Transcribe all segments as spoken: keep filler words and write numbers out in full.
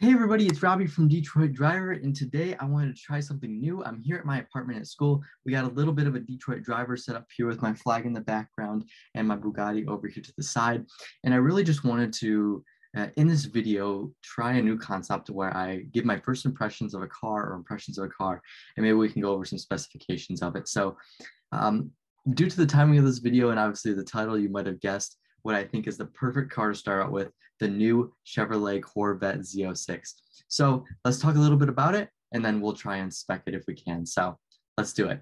Hey everybody, it's Robbie from Detroit Driver, and today I wanted to try something new. I'm here at my apartment at school. We got a little bit of a Detroit Driver set up here with my flag in the background and my Bugatti over here to the side. And I really just wanted to, uh, in this video, try a new concept where I give my first impressions of a car or impressions of a car, and maybe we can go over some specifications of it. So um, due to the timing of this video and obviously the title, you might have guessed what I think is the perfect car to start out with, the new Chevrolet Corvette Z oh six. So let's talk a little bit about it, and then we'll try and spec it if we can. So let's do it.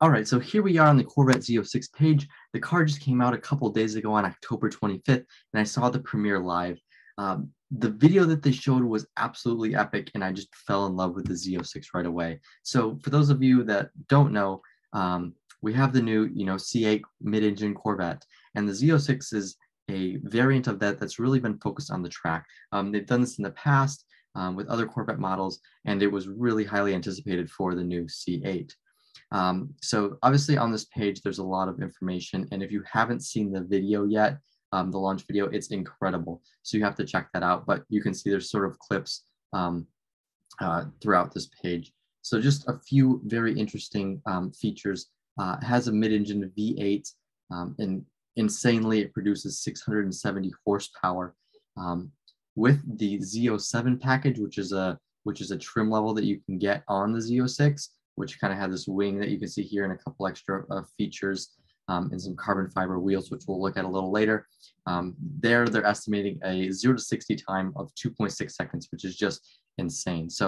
All right, so here we are on the Corvette Z oh six page. The car just came out a couple days ago on October twenty-fifth, and I saw the premiere live. Um, The video that they showed was absolutely epic, and I just fell in love with the Z oh six right away. So for those of you that don't know, um, we have the new, you know, C eight mid-engine Corvette, and the Z oh six is a variant of that that's really been focused on the track. Um, they've done this in the past um, with other Corvette models, and it was really highly anticipated for the new C eight. Um, so obviously on this page, there's a lot of information, and if you haven't seen the video yet, Um, the launch video, it's incredible. So you have to check that out, but you can see there's sort of clips um, uh, throughout this page. So just a few very interesting um, features. Uh, it has a mid-engine V eight, um, and insanely it produces six hundred seventy horsepower. Um, with the Z oh seven package, which is a which is a trim level that you can get on the Z oh six, which kind of had this wing that you can see here and a couple extra uh, features. Um, and some carbon fiber wheels, which we'll look at a little later. Um, there, they're estimating a zero to sixty time of two point six seconds, which is just insane. So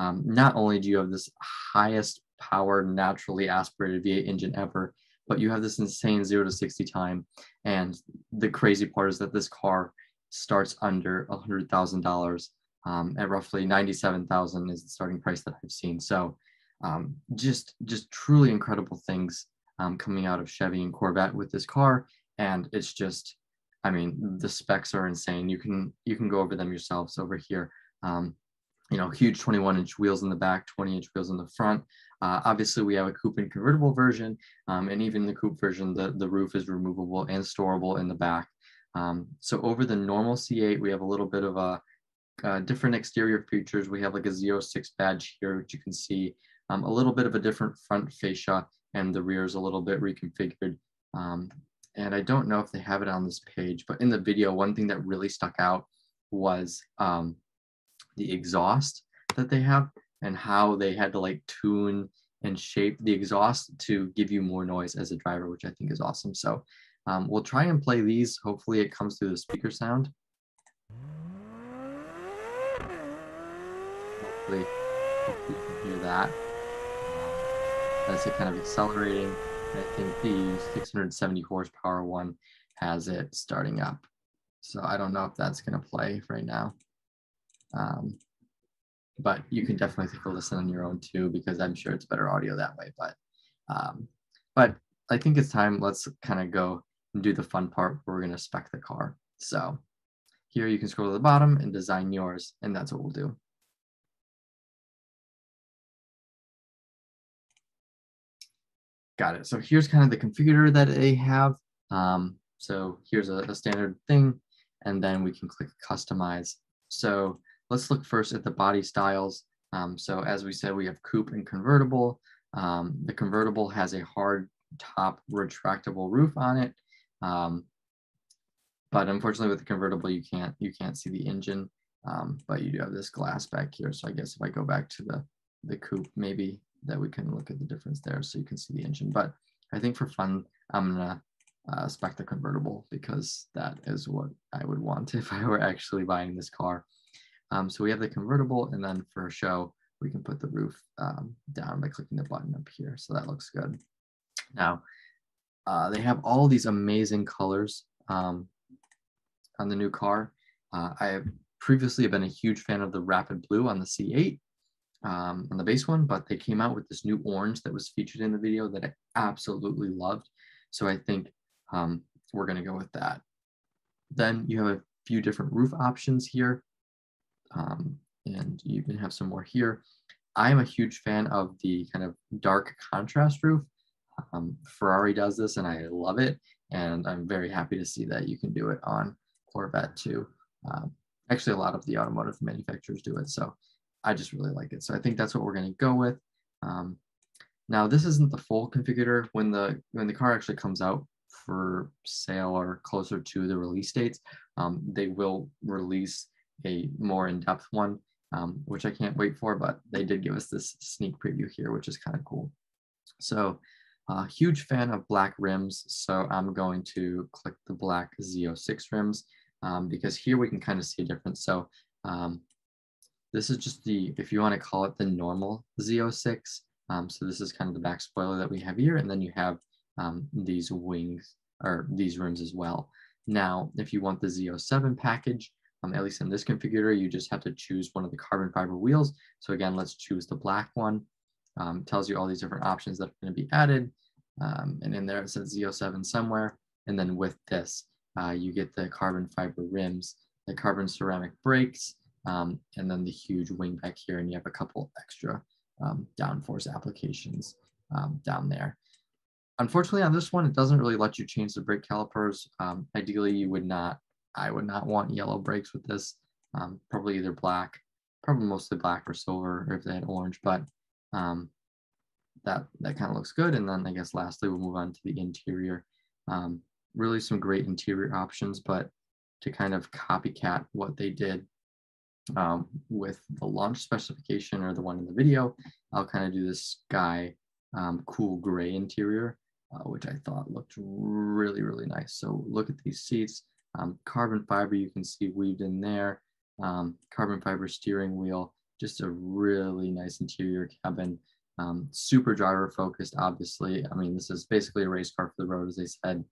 um, not only do you have this highest power naturally aspirated V eight engine ever, but you have this insane zero to sixty time. And the crazy part is that this car starts under one hundred thousand dollars um, at roughly ninety-seven thousand dollars is the starting price that I've seen. So um, just, just truly incredible things Um, coming out of Chevy and Corvette with this car, and it's just, I mean, the specs are insane. You can you can go over them yourselves over here. Um, you know, huge twenty-one inch wheels in the back, twenty inch wheels in the front. Uh, obviously, we have a coupe and convertible version, um, and even the coupe version, the the roof is removable and storable in the back. Um, so over the normal C eight, we have a little bit of a uh, different exterior features. We have like a Z oh six badge here, which you can see. Um, a little bit of a different front fascia, and the rear is a little bit reconfigured. Um, and I don't know if they have it on this page, but in the video, one thing that really stuck out was um, the exhaust that they have and how they had to like tune and shape the exhaust to give you more noise as a driver, which I think is awesome. So um, we'll try and play these. Hopefully it comes through the speaker sound. Hopefully, hopefully you can hear that. That's it kind of accelerating. I think the six hundred seventy horsepower one has it starting up. So I don't know if that's gonna play right now. Um, but you can definitely take a listen on your own too, because I'm sure it's better audio that way. But, um, but I think it's time, let's kind of go and do the fun part where we're gonna spec the car. So here you can scroll to the bottom and design yours, and that's what we'll do. Got it. So here's kind of the configurator that they have. Um, so here's a, a standard thing, and then we can click customize. So let's look first at the body styles. Um, so as we said, we have coupe and convertible. Um, the convertible has a hard top retractable roof on it. Um, but unfortunately with the convertible, you can't, you can't see the engine, um, but you do have this glass back here. So I guess if I go back to the, the coupe, maybe that we can look at the difference there so you can see the engine. But I think for fun, I'm gonna uh, spec the convertible because that is what I would want if I were actually buying this car. Um, so we have the convertible, and then for show, we can put the roof um, down by clicking the button up here. So that looks good. Now, uh, they have all these amazing colors um, on the new car. Uh, I have previously been a huge fan of the Rapid Blue on the C eight. Um, on the base one, but they came out with this new orange that was featured in the video that I absolutely loved. So I think um, we're going to go with that. Then you have a few different roof options here. Um, and you can have some more here. I'm a huge fan of the kind of dark contrast roof. Um, Ferrari does this and I love it, and I'm very happy to see that you can do it on Corvette too. Um, actually, a lot of the automotive manufacturers do it, so I just really like it. So I think that's what we're going to go with. Um, now, this isn't the full configurator. When the when the car actually comes out for sale or closer to the release dates, um, they will release a more in-depth one, um, which I can't wait for, but they did give us this sneak preview here, which is kind of cool. So Uh, huge fan of black rims, so I'm going to click the black Z oh six rims um, because here we can kind of see a difference. So um, this is just the, if you want to call it the normal Z oh six. Um, so this is kind of the back spoiler that we have here, and then you have um, these wings or these rims as well. Now, if you want the Z oh seven package, um, at least in this configurator, you just have to choose one of the carbon fiber wheels. So again, let's choose the black one. Um, tells you all these different options that are going to be added. Um, and in there it says Z oh seven somewhere. And then with this, uh, you get the carbon fiber rims, the carbon ceramic brakes, um, and then the huge wing back here. And you have a couple extra um, downforce applications um, down there. Unfortunately, on this one, it doesn't really let you change the brake calipers. Um, ideally, you would not, I would not want yellow brakes with this. Um, probably either black, probably mostly black or silver, or if they had orange, but um that that kind of looks good. And then I guess lastly we'll move on to the interior. Um really some great interior options, but to kind of copycat what they did um with the launch specification or the one in the video, I'll kind of do this sky um cool gray interior, uh, which I thought looked really really nice. So look at these seats, um carbon fiber, you can see weaved in there, um carbon fiber steering wheel. Just a really nice interior cabin, um, super driver focused, obviously. I mean, this is basically a race car for the road, as they said,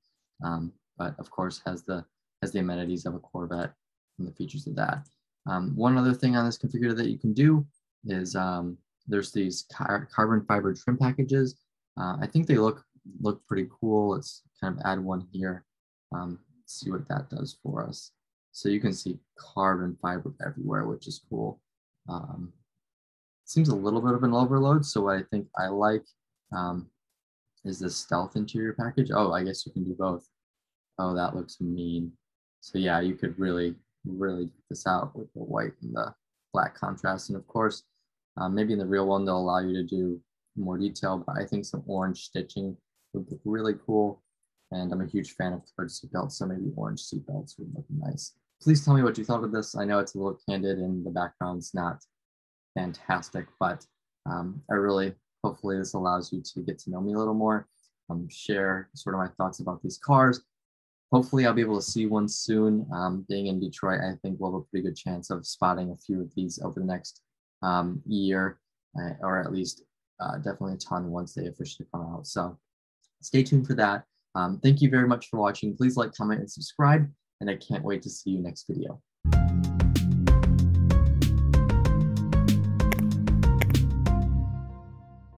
um, but of course has the has the amenities of a Corvette and the features of that. Um, one other thing on this configurator that you can do is um, there's these car carbon fiber trim packages. Uh, I think they look look pretty cool. Let's kind of add one here, um, see what that does for us. So you can see carbon fiber everywhere, which is cool. Um, seems a little bit of an overload. So what I think I like um, is this stealth interior package. Oh, I guess you can do both. Oh, that looks mean. So yeah, you could really, really get this out with the white and the black contrast. And of course, um, maybe in the real one, they'll allow you to do more detail, but I think some orange stitching would look really cool. And I'm a huge fan of colored seatbelts, so maybe orange seatbelts would look nice. Please tell me what you thought of this. I know it's a little candid and the background's not fantastic, but um, I really, hopefully this allows you to get to know me a little more, um, share sort of my thoughts about these cars. Hopefully I'll be able to see one soon. Um, being in Detroit, I think we'll have a pretty good chance of spotting a few of these over the next um, year, uh, or at least uh, definitely a ton once they officially come out. So stay tuned for that. Um, thank you very much for watching. Please like, comment, and subscribe. And I can't wait to see you next video.